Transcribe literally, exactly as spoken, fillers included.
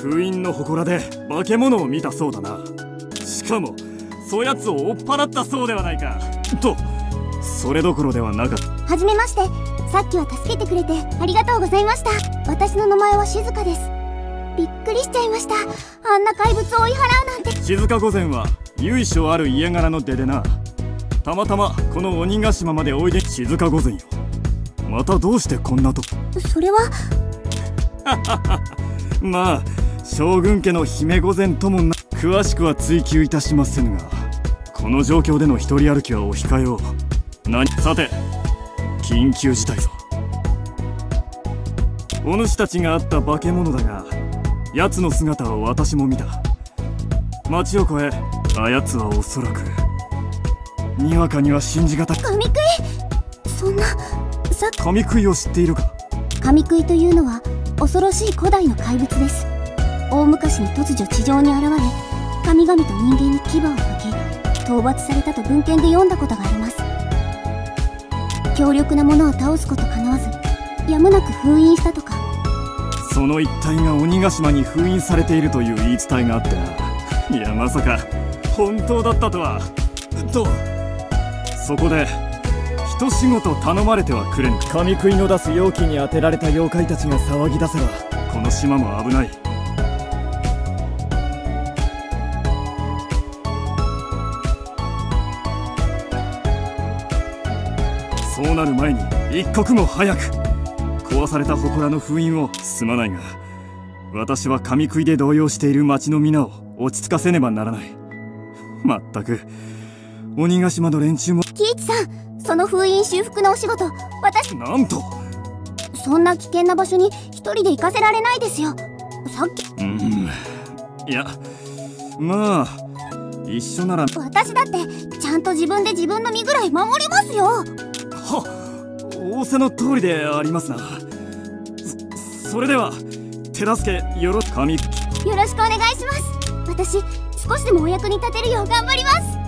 封印の祠で化け物を見たそうだな。しかもそやつを追っ払ったそうではないか。とそれどころではなかった。はじめまして、さっきは助けてくれてありがとうございました。私の名前は静香です。びっくりしちゃいました。あんな怪物を追い払うなんて。静香御前は由緒ある家柄の出でな、たまたまこの鬼ヶ島までおいで。静香御前よ、またどうしてこんなと。それはまあ将軍家の姫御前ともな、詳しくは追求いたしませぬが、この状況での一人歩きはお控えを。何、さて緊急事態ぞ。お主たちが会った化け物だが、奴の姿を私も見た。町を越え、あやつはおそらくにわかには信じがたく。神食い、そんなさ。神食いを知っているか。神食いというのは恐ろしい古代の怪物です。大昔に突如地上に現れ、神々と人間に牙を向け討伐されたと文献で読んだことがあります。強力なものを倒すことかなわず、やむなく封印したとか。その一帯が鬼ヶ島に封印されているという言い伝えがあってな。いや、まさか本当だったとは。とそこで一仕事頼まれてはくれぬ。神食いの出す容器に当てられた妖怪たちが騒ぎ出せば、この島も危ない。そうなる前に一刻も早く壊された祠の封印を。すまないが、私は神食いで動揺している町の皆を落ち着かせねばならない。まったく鬼ヶ島の連中も。喜一さん、その封印修復のお仕事、私なんと。そんな危険な場所に一人で行かせられないですよ。さっき、うん、いや、まあ一緒なら。私だってちゃんと自分で自分の身ぐらい守りますよ。はっ、仰せの通りでありますな。そ、それでは手助けよろ。神、よろしくお願いします。私少しでもお役に立てるよう頑張ります。